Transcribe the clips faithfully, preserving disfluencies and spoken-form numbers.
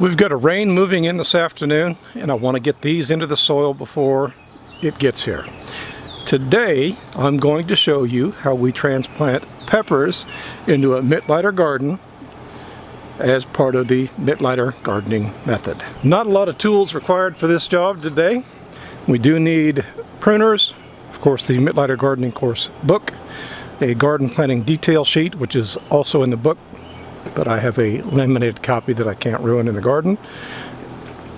We've got a rain moving in this afternoon, and I want to get these into the soil before it gets here. Today I'm going to show you how we transplant peppers into a Mittleider garden as part of the Mittleider gardening method. Not a lot of tools required for this job today. We do need pruners, of course the Mittleider gardening course book, a garden planting detail sheet which is also in the book, but I have a laminated copy that I can't ruin in the garden,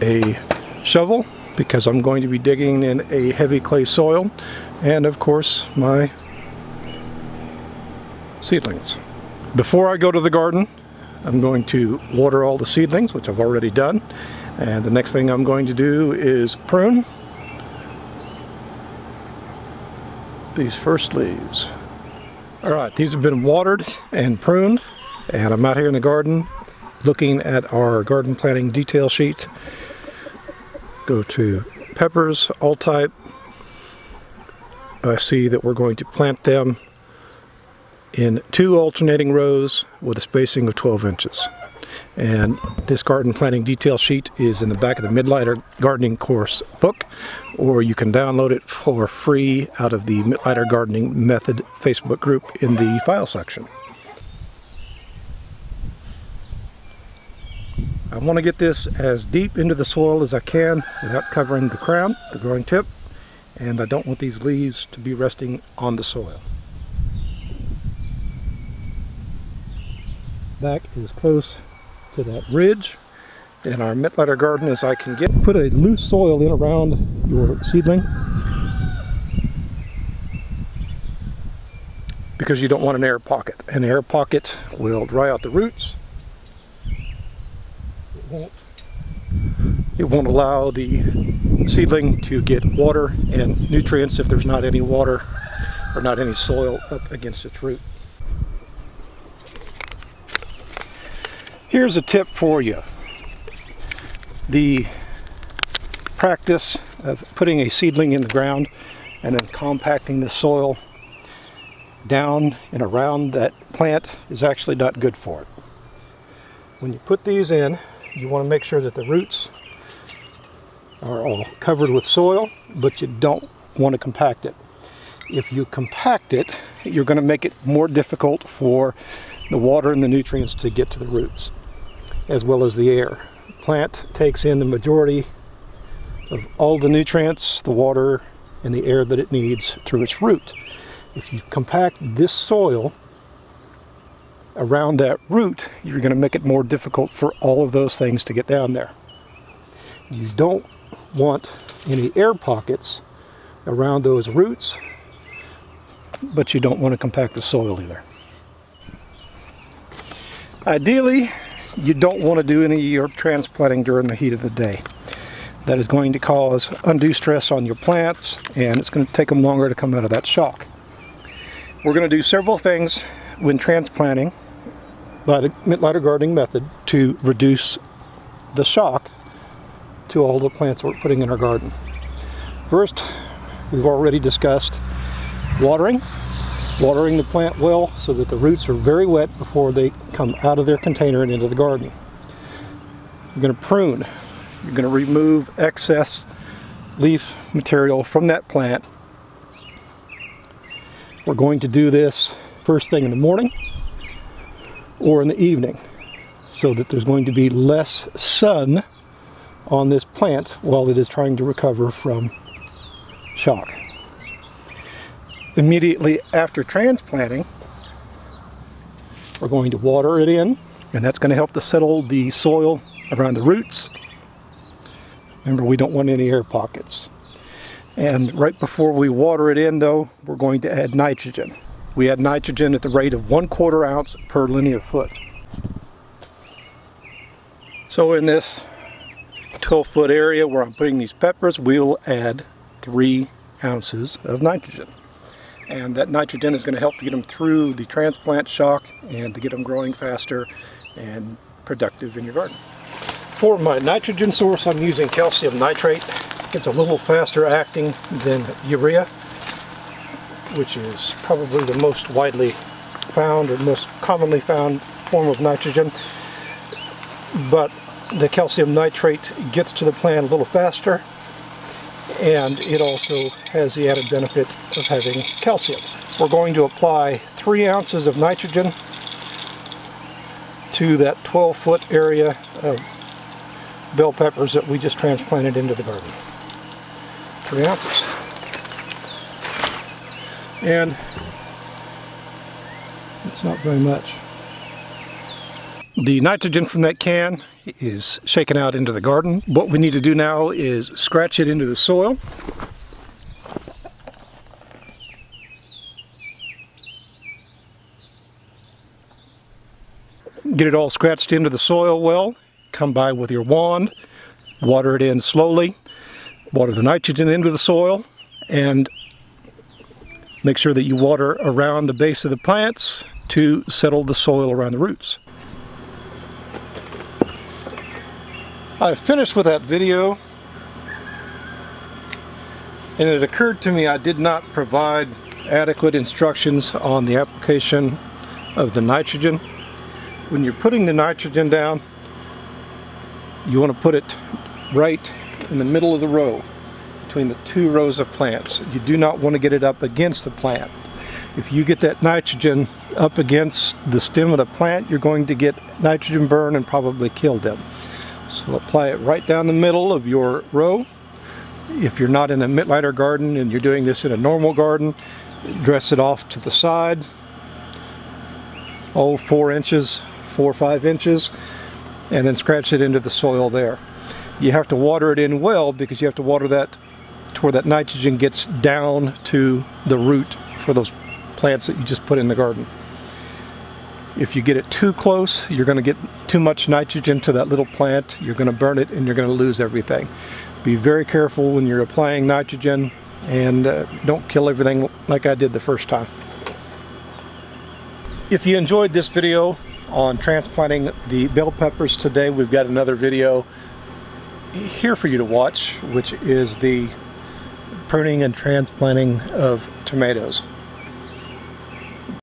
a shovel because I'm going to be digging in a heavy clay soil, and of course my seedlings. Before I go to the garden, I'm going to water all the seedlings, which I've already done, and the next thing I'm going to do is prune these first leaves. Alright, these have been watered and pruned, and I'm out here in the garden looking at our garden planting detail sheet. Go to peppers, all type. I see that we're going to plant them in two alternating rows with a spacing of twelve inches. And this garden planting detail sheet is in the back of the Mittleider gardening course book, or you can download it for free out of the Mittleider gardening method Facebook group in the file section. I want to get this as deep into the soil as I can without covering the crown, the growing tip, and I don't want these leaves to be resting on the soil. Back as close to that ridge in our Mittleider garden as I can get. Put a loose soil in around your seedling because you don't want an air pocket. An air pocket will dry out the roots. It won't, it won't allow the seedling to get water and nutrients if there's not any water or not any soil up against its root. Here's a tip for you. The practice of putting a seedling in the ground and then compacting the soil down and around that plant is actually not good for it. When you put these in, you want to make sure that the roots are all covered with soil, but you don't want to compact it. If you compact it, you're going to make it more difficult for the water and the nutrients to get to the roots, as well as the air. The plant takes in the majority of all the nutrients, the water, and the air that it needs through its root. If you compact this soil around that root, you're going to make it more difficult for all of those things to get down there. You don't want any air pockets around those roots, but you don't want to compact the soil either. Ideally, you don't want to do any of your transplanting during the heat of the day. That is going to cause undue stress on your plants, and it's going to take them longer to come out of that shock. We're going to do several things when transplanting by the Mittleider gardening method to reduce the shock to all the plants we're putting in our garden. First, we've already discussed watering. Watering the plant well so that the roots are very wet before they come out of their container and into the garden. You're going to prune. You're going to remove excess leaf material from that plant. We're going to do this first thing in the morning or in the evening so that there's going to be less sun on this plant while it is trying to recover from shock. Immediately after transplanting, we're going to water it in, and that's going to help to settle the soil around the roots. Remember, we don't want any air pockets. And right before we water it in, though, we're going to add nitrogen. We add nitrogen at the rate of one quarter ounce per linear foot. So in this twelve foot area where I'm putting these peppers, we'll add three ounces of nitrogen. And that nitrogen is going to help get them through the transplant shock and to get them growing faster and productive in your garden. For my nitrogen source, I'm using calcium nitrate. It's a little faster acting than urea, which is probably the most widely found or most commonly found form of nitrogen. But the calcium nitrate gets to the plant a little faster, and it also has the added benefit of having calcium. We're going to apply three ounces of nitrogen to that twelve foot area of bell peppers that we just transplanted into the garden. Three ounces. And it's not very much. The nitrogen from that can is shaken out into the garden. What we need to do now is scratch it into the soil. Get it all scratched into the soil well. Come by with your wand, water it in slowly, water the nitrogen into the soil, and make sure that you water around the base of the plants to settle the soil around the roots. I finished with that video, and it occurred to me I did not provide adequate instructions on the application of the nitrogen. When you're putting the nitrogen down, you want to put it right in the middle of the row, between the two rows of plants. You do not want to get it up against the plant. If you get that nitrogen up against the stem of the plant, you're going to get nitrogen burn and probably kill them. So apply it right down the middle of your row. If you're not in a Mittleider garden and you're doing this in a normal garden, dress it off to the side. Oh, four inches, four or five inches, and then scratch it into the soil there. You have to water it in well, because you have to water that to where that nitrogen gets down to the root for those plants that you just put in the garden. If you get it too close, you're going to get too much nitrogen to that little plant. You're going to burn it and you're going to lose everything. Be very careful when you're applying nitrogen, and uh, don't kill everything like I did the first time. If you enjoyed this video on transplanting the bell peppers today, we've got another video here for you to watch, which is the pruning and transplanting of tomatoes.